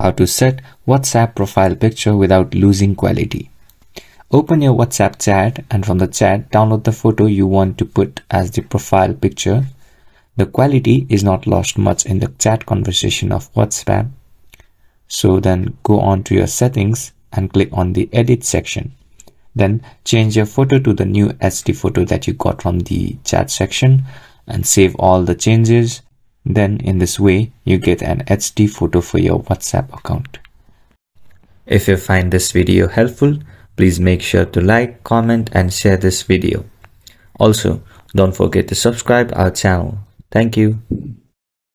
How to set WhatsApp profile picture without losing quality. Open your WhatsApp chat and from the chat download the photo you want to put as the profile picture. The quality is not lost much in the chat conversation of WhatsApp. So then go on to your settings and click on the edit section. Then change your photo to the new HD photo that you got from the chat section and save all the changes. Then in this way, you get an HD photo for your WhatsApp account. If you find this video helpful, please make sure to like, comment and share this video. Also, don't forget to subscribe our channel. Thank you.